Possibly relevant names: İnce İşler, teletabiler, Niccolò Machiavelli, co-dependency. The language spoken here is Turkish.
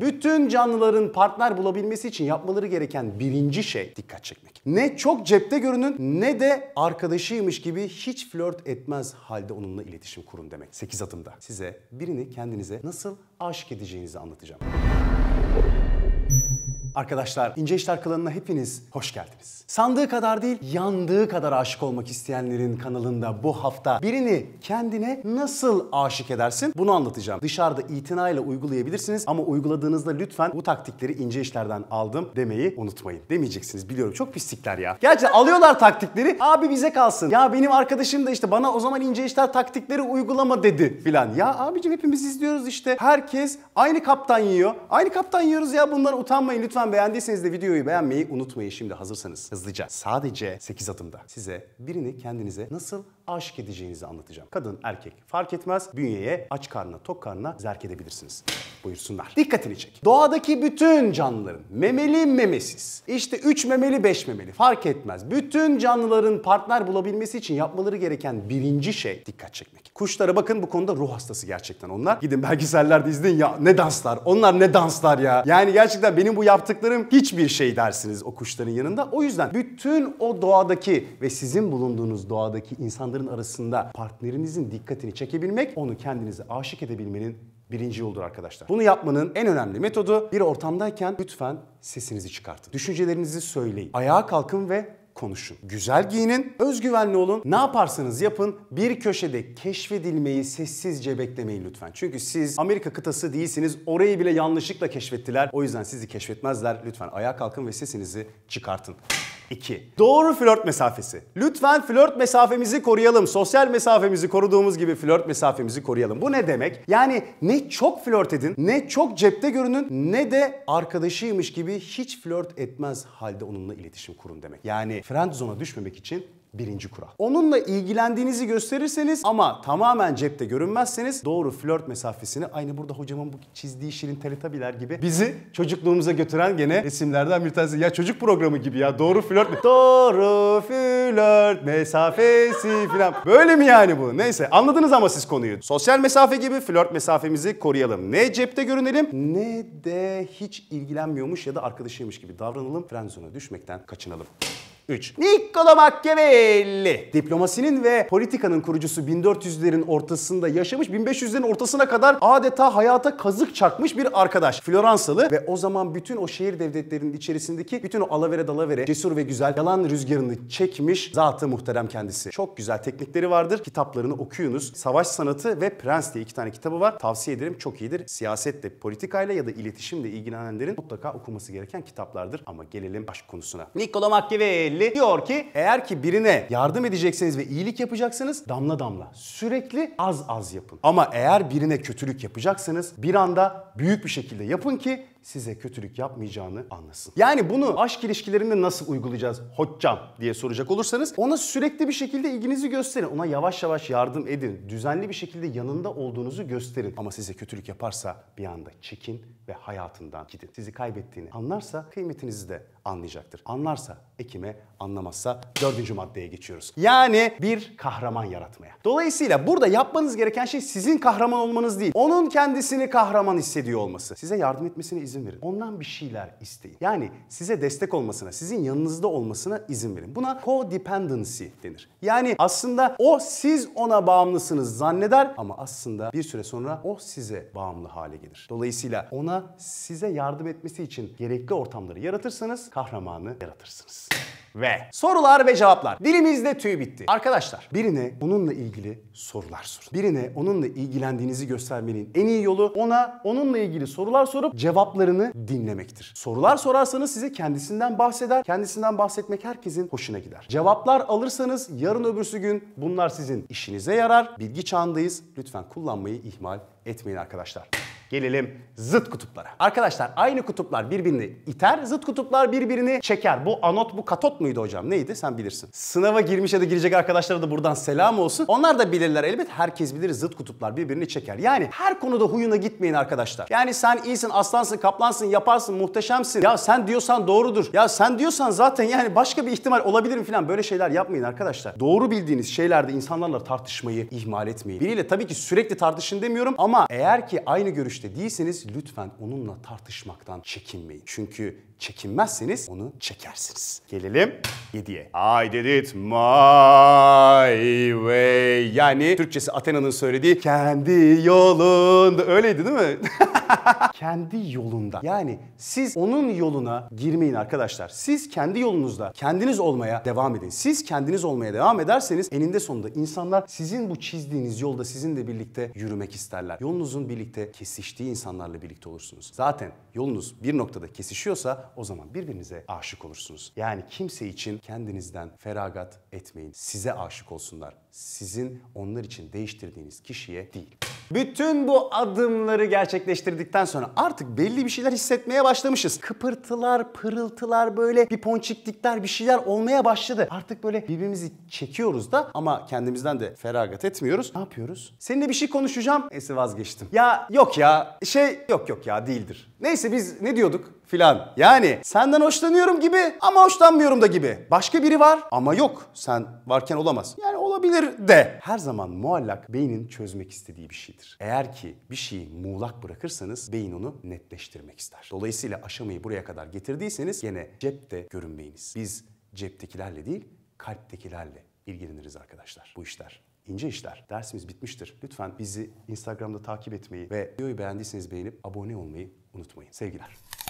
Bütün canlıların partner bulabilmesi için yapmaları gereken birinci şey dikkat çekmek. Ne çok cepte görünün ne de arkadaşıymış gibi hiç flört etmez halde onunla iletişim kurun demek. 8 adımda size birini kendinize nasıl aşık edeceğinizi anlatacağım. Arkadaşlar, İnce İşler kanalına hepiniz hoş geldiniz. Sandığı kadar değil, yandığı kadar aşık olmak isteyenlerin kanalında bu hafta birini kendine nasıl aşık edersin bunu anlatacağım. Dışarıda itinayla uygulayabilirsiniz ama uyguladığınızda lütfen bu taktikleri İnce İşler'den aldım demeyi unutmayın. Demeyeceksiniz, biliyorum çok pislikler ya. Gerçi alıyorlar taktikleri, abi bize kalsın. Ya benim arkadaşım da işte bana o zaman İnce İşler taktikleri uygulama dedi filan. Ya abicim hepimiz izliyoruz işte. Herkes aynı kaptan yiyor. Aynı kaptan yiyoruz ya, bundan utanmayın lütfen. Beğendiyseniz de videoyu beğenmeyi unutmayın. Şimdi hazırsanız hızlıca sadece 8 adımda size birini kendinize nasıl aşık edeceğinizi anlatacağım. Kadın, erkek fark etmez, bünyeye aç karnına tok karnına zerk edebilirsiniz. Buyursunlar. Dikkatini çek. Doğadaki bütün canlıların memeli memesiz, işte 3 memeli 5 memeli fark etmez. Bütün canlıların partner bulabilmesi için yapmaları gereken birinci şey dikkat çekmek. Kuşlara bakın, bu konuda ruh hastası gerçekten onlar. Gidin belgesellerde izleyin ya, ne danslar. Onlar ne danslar ya. Yani gerçekten benim bu yaptıklarım hiçbir şey dersiniz o kuşların yanında. O yüzden bütün o doğadaki ve sizin bulunduğunuz doğadaki insanların arasında partnerinizin dikkatini çekebilmek, onu kendinize aşık edebilmenin birinci yoldur arkadaşlar. Bunu yapmanın en önemli metodu, bir ortamdayken lütfen sesinizi çıkartın. Düşüncelerinizi söyleyin. Ayağa kalkın ve konuşun. Güzel giyinin, özgüvenli olun. Ne yaparsanız yapın, bir köşede keşfedilmeyi sessizce beklemeyin lütfen. Çünkü siz Amerika kıtası değilsiniz. Orayı bile yanlışlıkla keşfettiler. O yüzden sizi keşfetmezler. Lütfen ayağa kalkın ve sesinizi çıkartın. 2. Doğru flört mesafesi. Lütfen flört mesafemizi koruyalım. Sosyal mesafemizi koruduğumuz gibi flört mesafemizi koruyalım. Bu ne demek? Yani ne çok flört edin, ne çok cepte görünün, ne de arkadaşıymış gibi hiç flört etmez halde onunla iletişim kurun demek. Yani friend zone'a düşmemek için birinci kural. Onunla ilgilendiğinizi gösterirseniz ama tamamen cepte görünmezseniz doğru flört mesafesini, aynı burada hocamın bu çizdiği şirin teletabiler gibi bizi çocukluğumuza götüren gene resimlerden bir tanesi. Ya çocuk programı gibi ya, doğru flört doğru flört mesafesi falan. Böyle mi yani bu? Neyse, anladınız ama siz konuyu. Sosyal mesafe gibi flört mesafemizi koruyalım. Ne cepte görünelim ne de hiç ilgilenmiyormuş ya da arkadaşıymış gibi davranalım. Friendzone'a düşmekten kaçınalım. 3. Niccolò Machiavelli. Diplomasinin ve politikanın kurucusu, 1400'lerin ortasında yaşamış, 1500'lerin ortasına kadar adeta hayata kazık çakmış bir arkadaş. Floransalı ve o zaman bütün o şehir devletlerinin içerisindeki bütün o alavere dalavere, cesur ve güzel yalan rüzgarını çekmiş zat-ı muhterem kendisi. Çok güzel teknikleri vardır. Kitaplarını okuyunuz. Savaş Sanatı ve Prens diye 2 tane kitabı var. Tavsiye ederim. Çok iyidir. Siyasetle, politikayla ya da iletişimle ilgilenenlerin mutlaka okuması gereken kitaplardır. Ama gelelim aşk konusuna. Niccolò Machiavelli diyor ki, eğer ki birine yardım edecekseniz ve iyilik yapacaksanız damla damla, sürekli az az yapın. Ama eğer birine kötülük yapacaksanız bir anda büyük bir şekilde yapın ki size kötülük yapmayacağını anlasın. Yani bunu aşk ilişkilerinde nasıl uygulayacağız hocam diye soracak olursanız, ona sürekli bir şekilde ilginizi gösterin. Ona yavaş yavaş yardım edin. Düzenli bir şekilde yanında olduğunuzu gösterin. Ama size kötülük yaparsa bir anda çekin ve hayatından gidin. Sizi kaybettiğini anlarsa kıymetinizi de anlayacaktır. Anlarsa ekime, anlamazsa 4. maddeye geçiyoruz. Yani bir kahraman yaratmaya. Dolayısıyla burada yapmanız gereken şey sizin kahraman olmanız değil. Onun kendisini kahraman hissediyor olması. Size yardım etmesine izin verin. Ondan bir şeyler isteyin. Yani size destek olmasına, sizin yanınızda olmasına izin verin. Buna co-dependency denir. Yani aslında o, siz ona bağımlısınız zanneder ama aslında bir süre sonra o size bağımlı hale gelir. Dolayısıyla ona size yardım etmesi için gerekli ortamları yaratırsanız kahramanı yaratırsınız. Ve sorular ve cevaplar. Dilimizde tüy bitti. Arkadaşlar, birine onunla ilgili sorular sorun. Birine onunla ilgilendiğinizi göstermenin en iyi yolu ona onunla ilgili sorular sorup cevaplarını dinlemektir. Sorular sorarsanız size kendisinden bahseder. Kendisinden bahsetmek herkesin hoşuna gider. Cevaplar alırsanız yarın öbürsü gün bunlar sizin işinize yarar. Bilgi çağındayız. Lütfen kullanmayı ihmal etmeyin arkadaşlar. Gelelim zıt kutuplara. Arkadaşlar, aynı kutuplar birbirini iter, zıt kutuplar birbirini çeker. Bu anot, bu katot muydu hocam? Neydi? Sen bilirsin. Sınava girmiş ya da girecek arkadaşlara da buradan selam olsun. Onlar da bilirler elbet. Herkes bilir, zıt kutuplar birbirini çeker. Yani her konuda huyuna gitmeyin arkadaşlar. Yani sen iyisin, aslansın, kaplansın, yaparsın, muhteşemsin. Ya sen diyorsan doğrudur. Ya sen diyorsan zaten yani başka bir ihtimal olabilir mi falan, böyle şeyler yapmayın arkadaşlar. Doğru bildiğiniz şeylerde insanlarla tartışmayı ihmal etmeyin. Biriyle tabii ki sürekli tartışın demiyorum ama eğer ki aynı görüşte görüşte değilseniz lütfen onunla tartışmaktan çekinmeyin. Çünkü çekinmezseniz onu çekersiniz. Gelelim 7'ye. I did it my way. Yani Türkçesi Athena'nın söylediği kendi yolunda. Öyleydi değil mi? Kendi yolunda. Yani siz onun yoluna girmeyin arkadaşlar. Siz kendi yolunuzda kendiniz olmaya devam edin. Siz kendiniz olmaya devam ederseniz eninde sonunda insanlar sizin bu çizdiğiniz yolda sizinle birlikte yürümek isterler. Yolunuzun birlikte kesiştiği insanlarla birlikte olursunuz. Zaten yolunuz bir noktada kesişiyorsa o zaman birbirinize aşık olursunuz. Yani kimse için kendinizden feragat etmeyin. Size aşık olsunlar. Sizin onlar için değiştirdiğiniz kişiye değil. Bütün bu adımları gerçekleştirdikten sonra artık belli bir şeyler hissetmeye başlamışız. Kıpırtılar, pırıltılar, böyle bir ponçiklikler, bir şeyler olmaya başladı. Artık böyle birbirimizi çekiyoruz da ama kendimizden de feragat etmiyoruz. Ne yapıyoruz? Seninle bir şey konuşacağım. Neyse vazgeçtim. Ya yok ya, yok ya değildir. Neyse biz ne diyorduk filan. Yani senden hoşlanıyorum gibi ama hoşlanmıyorum da gibi. Başka biri var ama yok. Sen varken olamaz. Yani olabilir de. Her zaman muallak beynin çözmek istediği bir şeydir. Eğer ki bir şeyi muğlak bırakırsanız beyin onu netleştirmek ister. Dolayısıyla aşamayı buraya kadar getirdiyseniz gene cepte görünmeyiniz. Biz ceptekilerle değil kalptekilerle ilgileniriz arkadaşlar. Bu işler ince işler. Dersimiz bitmiştir. Lütfen bizi Instagram'da takip etmeyi ve videoyu beğendiyseniz beğenip abone olmayı unutmayın. Sevgiler.